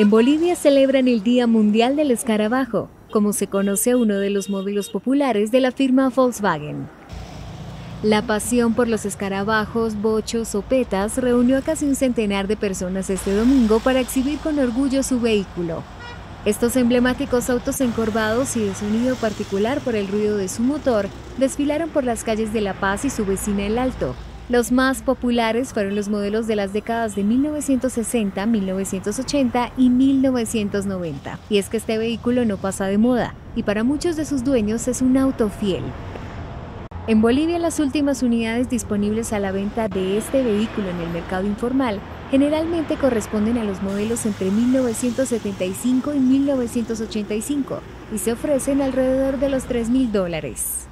En Bolivia celebran el Día Mundial del Escarabajo, como se conoce uno de los modelos populares de la firma Volkswagen. La pasión por los escarabajos, bochos o petas reunió a casi un centenar de personas este domingo para exhibir con orgullo su vehículo. Estos emblemáticos autos encorvados y de sonido particular por el ruido de su motor desfilaron por las calles de La Paz y su vecina El Alto. Los más populares fueron los modelos de las décadas de 1960, 1980 y 1990. Y es que este vehículo no pasa de moda, y para muchos de sus dueños es un auto fiel. En Bolivia, las últimas unidades disponibles a la venta de este vehículo en el mercado informal generalmente corresponden a los modelos entre 1975 y 1985 y se ofrecen alrededor de los $3.000.